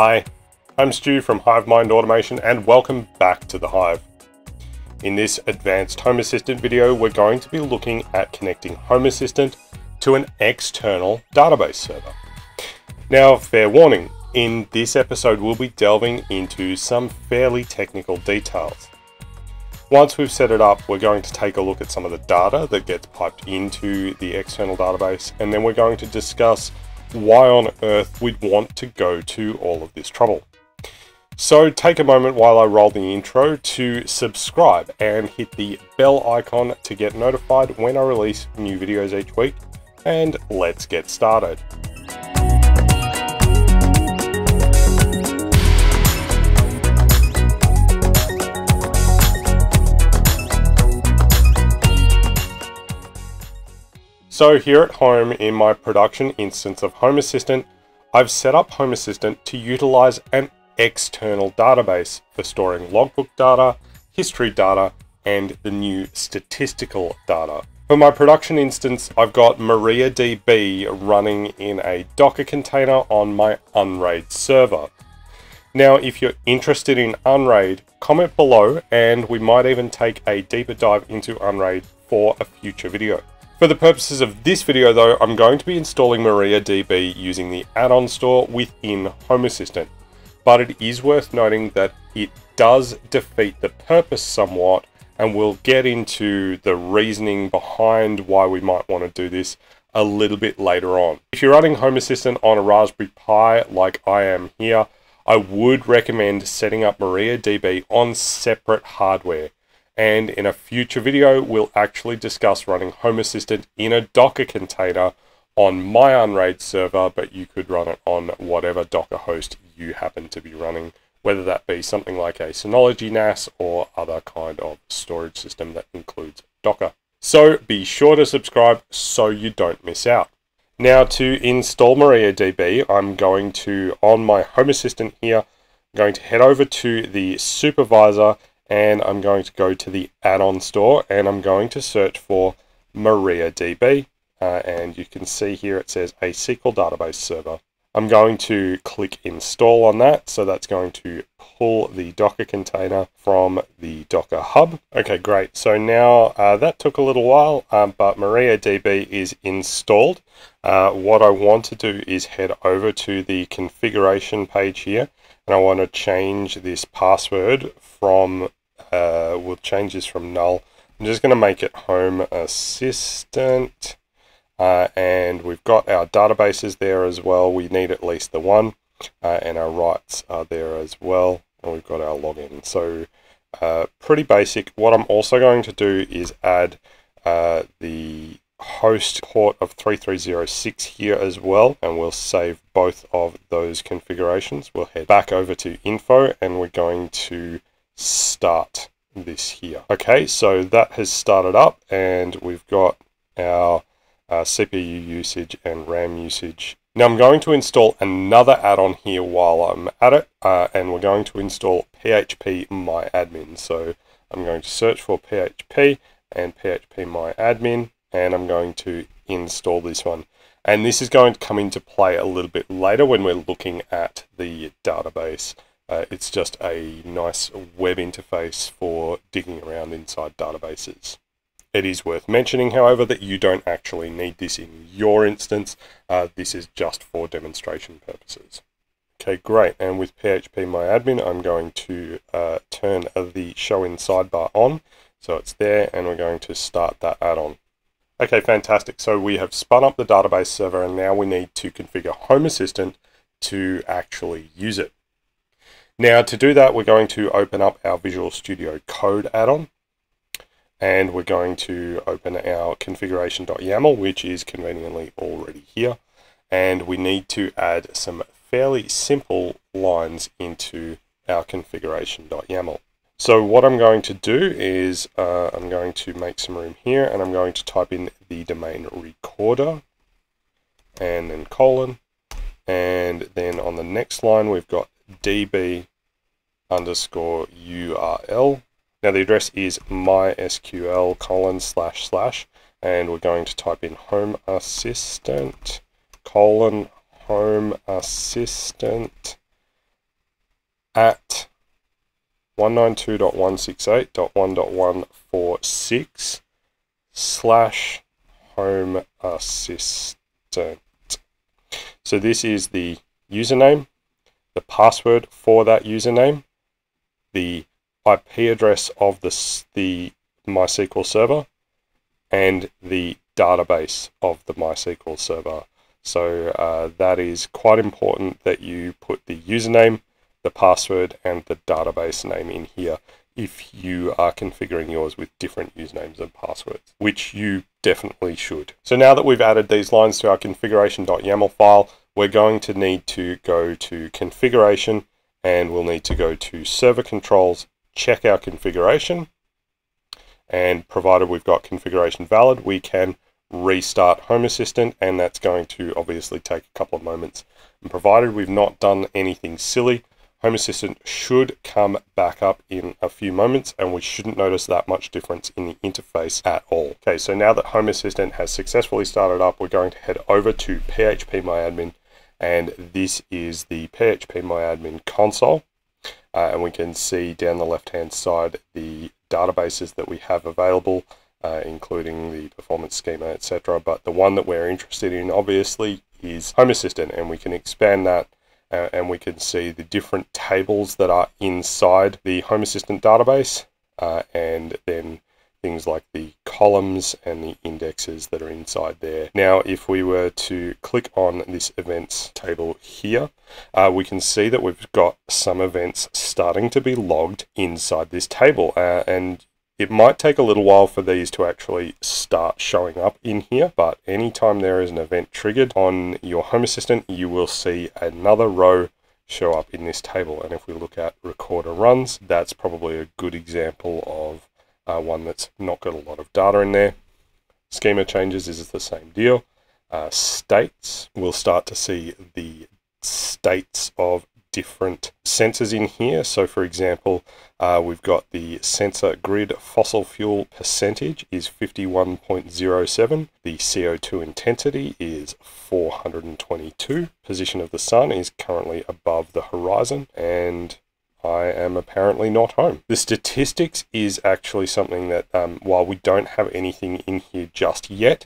Hi, I'm Stu from HiveMind Automation and welcome back to the Hive. In this advanced Home Assistant video, we're going to be looking at connecting Home Assistant to an external database server. Now, fair warning, in this episode we'll be delving into some fairly technical details. Once we've set it up, we're going to take a look at some of the data that gets piped into the external database, and then we're going to discuss why on earth we'd want to go to all of this trouble. So take a moment while I roll the intro to subscribe and hit the bell icon to get notified when I release new videos each week, and let's get started. So here at home in my production instance of Home Assistant, I've set up Home Assistant to utilize an external database for storing logbook data, history data, and the new statistical data. For my production instance, I've got MariaDB running in a Docker container on my Unraid server. Now, if you're interested in Unraid, comment below and we might even take a deeper dive into Unraid for a future video. For the purposes of this video though, I'm going to be installing MariaDB using the add-on store within Home Assistant, but it is worth noting that it does defeat the purpose somewhat, and we'll get into the reasoning behind why we might want to do this a little bit later on. If you're running Home Assistant on a Raspberry Pi like I am here, I would recommend setting up MariaDB on separate hardware. And in a future video, we'll actually discuss running Home Assistant in a Docker container on my Unraid server, but you could run it on whatever Docker host you happen to be running, whether that be something like a Synology NAS or other kind of storage system that includes Docker. So be sure to subscribe so you don't miss out. Now, to install MariaDB, I'm going to, on my Home Assistant here, I'm going to head over to the supervisor, and I'm going to go to the add-on store and I'm going to search for MariaDB, and you can see here it says a SQL database server. I'm going to click install on that, so that's going to pull the Docker container from the Docker hub. Okay, great. So now that took a little while, but MariaDB is installed. What I want to do is head over to the configuration page here, and I want to change this password from we'll change this from null. I'm just going to make it Home Assistant, and we've got our databases there as well. We need at least the one, and our rights are there as well, and we've got our login. So pretty basic. What I'm also going to do is add the host port of 3306 here as well, and we'll save both of those configurations. We'll head back over to info and we're going to start this here. Okay, so that has started up and we've got our CPU usage and RAM usage. Now I'm going to install another add-on here while I'm at it, and we're going to install phpMyAdmin. So I'm going to search for php and phpMyAdmin, and I'm going to install this one. And this is going to come into play a little bit later when we're looking at the database. It's just a nice web interface for digging around inside databases. It is worth mentioning, however, that you don't actually need this in your instance. This is just for demonstration purposes. Okay, great. And with phpMyAdmin, I'm going to turn the show in sidebar on. So it's there, and we're going to start that add-on. Okay, fantastic. So we have spun up the database server, and now we need to configure Home Assistant to actually use it. Now, to do that, we're going to open up our Visual Studio Code add-on, and we're going to open our configuration.yaml, which is conveniently already here. And we need to add some fairly simple lines into our configuration.yaml. So what I'm going to do is I'm going to make some room here, and I'm going to type in the domain recorder and then colon, and then on the next line we've got db_url. Now the address is mysql:// and we're going to type in Home Assistant: Home Assistant at 192.168.1.146 / Home Assistant. So this is the username, the password for that username, the IP address of the MySQL server, and the database of the MySQL server. So that is quite important that you put the username, the password, and the database name in here if you are configuring yours with different usernames and passwords, which you definitely should. So now that we've added these lines to our configuration.yaml file, we're going to need to go to configuration, and we'll need to go to server controls, check our configuration, and provided we've got configuration valid, we can restart Home Assistant, and that's going to obviously take a couple of moments. And provided we've not done anything silly, Home Assistant should come back up in a few moments, and we shouldn't notice that much difference in the interface at all. Okay, so now that Home Assistant has successfully started up, we're going to head over to phpMyAdmin, and this is the phpMyAdmin console. And we can see down the left-hand side the databases that we have available, including the performance schema, etc. But the one that we're interested in, obviously, is Home Assistant, and we can expand that, and we can see the different tables that are inside the Home Assistant database, and then things like the columns and the indexes that are inside there. Now, if we were to click on this events table here, we can see that we've got some events starting to be logged inside this table, and it might take a little while for these to actually start showing up in here, but anytime there is an event triggered on your Home Assistant, you will see another row show up in this table. And if we look at Recorder runs, that's probably a good example of one that's not got a lot of data in there. Schema changes is the same deal. States, we'll start to see the states of different sensors in here. So for example, we've got the sensor grid fossil fuel percentage is 51.07. The CO2 intensity is 422. Position of the sun is currently above the horizon, and I am apparently not home. The statistics is actually something that while we don't have anything in here just yet,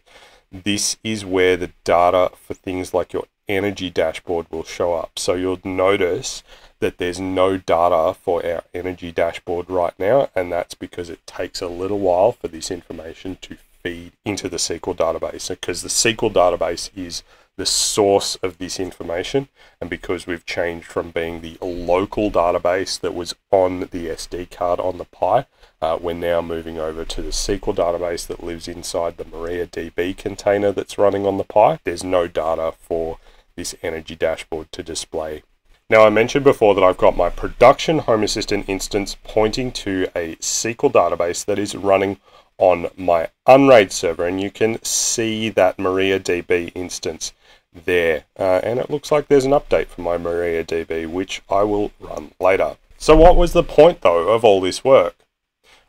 this is where the data for things like your energy dashboard will show up. So you'll notice that there's no data for our energy dashboard right now, and that's because it takes a little while for this information to feed into the SQL database, because the SQL database is the source of this information, and because we've changed from being the local database that was on the SD card on the Pi, we're now moving over to the SQL database that lives inside the MariaDB container that's running on the Pi. There's no data for this energy dashboard to display. Now, I mentioned before that I've got my production Home Assistant instance pointing to a SQL database that is running on my Unraid server, and you can see that MariaDB instance there, and it looks like there's an update for my MariaDB, which I will run later. So what was the point though of all this work?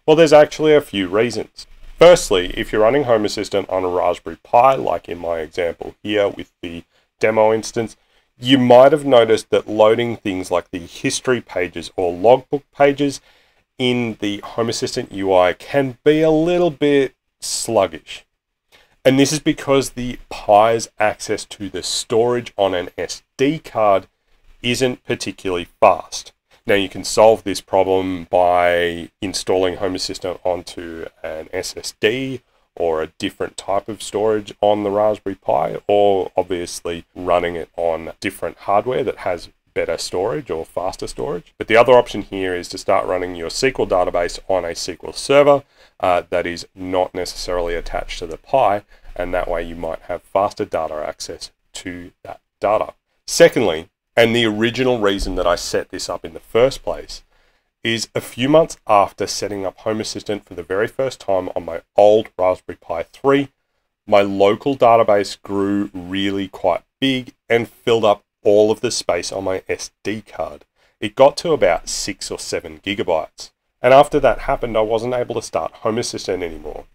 Well, there's actually a few reasons. Firstly, if you're running Home Assistant on a Raspberry Pi, like in my example here with the demo instance, you might have noticed that loading things like the history pages or logbook pages in the Home Assistant UI can be a little bit sluggish. And this is because the Pi's access to the storage on an SD card isn't particularly fast. Now, you can solve this problem by installing Home Assistant onto an SSD or a different type of storage on the Raspberry Pi, or obviously running it on different hardware that has better storage or faster storage. But the other option here is to start running your SQL database on a SQL server that is not necessarily attached to the Pi, and that way you might have faster data access to that data. Secondly, and the original reason that I set this up in the first place, is a few months after setting up Home Assistant for the very first time on my old Raspberry Pi 3, my local database grew really quite big and filled up all of the space on my SD card. It got to about 6 or 7 gigabytes. And after that happened, I wasn't able to start Home Assistant anymore.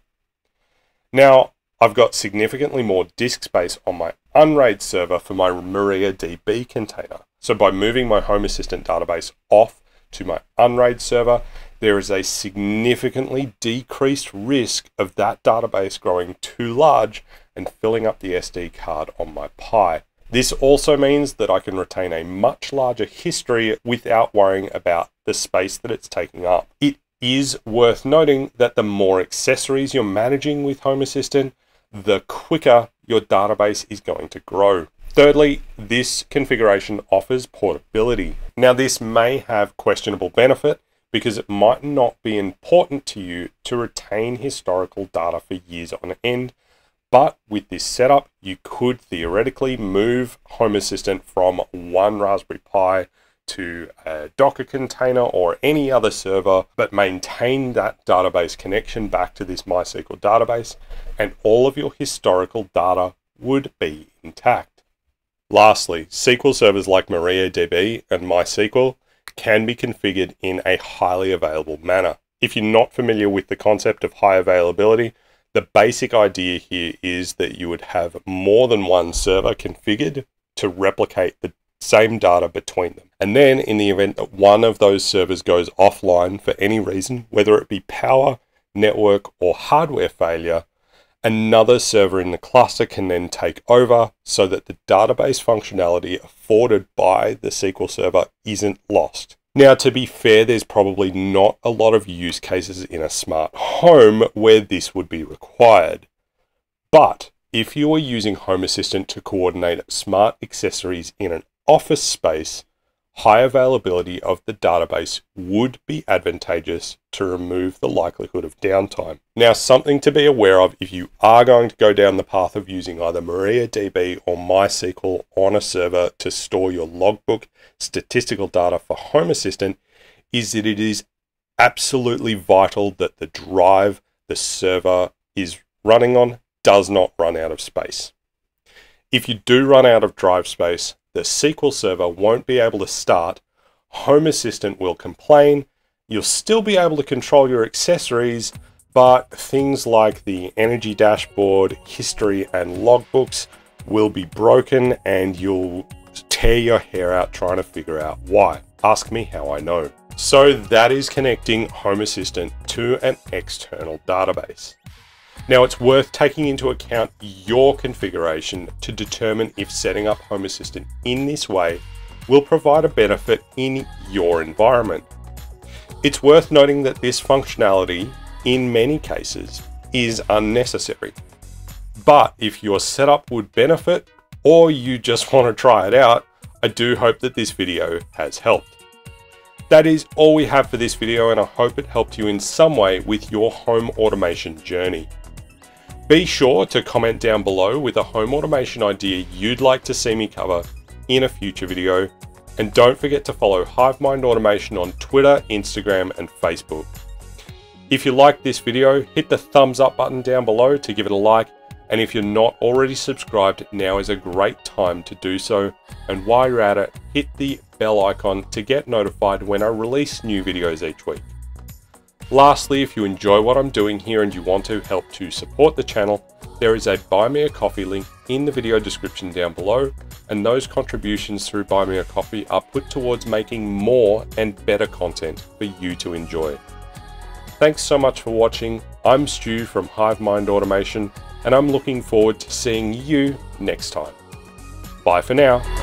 Now, I've got significantly more disk space on my Unraid server for my MariaDB container. So by moving my Home Assistant database off to my Unraid server, there is a significantly decreased risk of that database growing too large and filling up the SD card on my Pi. This also means that I can retain a much larger history without worrying about the space that it's taking up. It is worth noting that the more accessories you're managing with Home Assistant, the quicker your database is going to grow. Thirdly, this configuration offers portability. Now, this may have questionable benefit because it might not be important to you to retain historical data for years on end, but with this setup, you could theoretically move Home Assistant from one Raspberry Pi to a Docker container or any other server, but maintain that database connection back to this MySQL database, and all of your historical data would be intact. Lastly, SQL servers like MariaDB and MySQL can be configured in a highly available manner. If you're not familiar with the concept of high availability, the basic idea here is that you would have more than one server configured to replicate the same data between them. And then in the event that one of those servers goes offline for any reason, whether it be power, network, or hardware failure, another server in the cluster can then take over so that the database functionality afforded by the SQL server isn't lost. Now, to be fair, there's probably not a lot of use cases in a smart home where this would be required, but if you are using Home Assistant to coordinate smart accessories in an office space, high availability of the database would be advantageous to remove the likelihood of downtime. Now, something to be aware of if you are going to go down the path of using either MariaDB or MySQL on a server to store your logbook statistical data for Home Assistant is that it is absolutely vital that the drive the server is running on does not run out of space. If you do run out of drive space, the SQL server won't be able to start, Home Assistant will complain, you'll still be able to control your accessories, but things like the energy dashboard, history, and logbooks will be broken and you'll tear your hair out trying to figure out why. Ask me how I know. So that is connecting Home Assistant to an external database. Now, it's worth taking into account your configuration to determine if setting up Home Assistant in this way will provide a benefit in your environment. It's worth noting that this functionality, in many cases, is unnecessary. But if your setup would benefit or you just want to try it out, I do hope that this video has helped. That is all we have for this video, and I hope it helped you in some way with your home automation journey. Be sure to comment down below with a home automation idea you'd like to see me cover in a future video. And don't forget to follow HiveMind Automation on Twitter, Instagram, and Facebook. If you like this video, hit the thumbs up button down below to give it a like. And if you're not already subscribed, now is a great time to do so. And while you're at it, hit the bell icon to get notified when I release new videos each week. Lastly, if you enjoy what I'm doing here and you want to help to support the channel, there is a Buy Me a Coffee link in the video description down below, and those contributions through Buy Me a Coffee are put towards making more and better content for you to enjoy. Thanks so much for watching. I'm Stu from HiveMind Automation, and I'm looking forward to seeing you next time. Bye for now.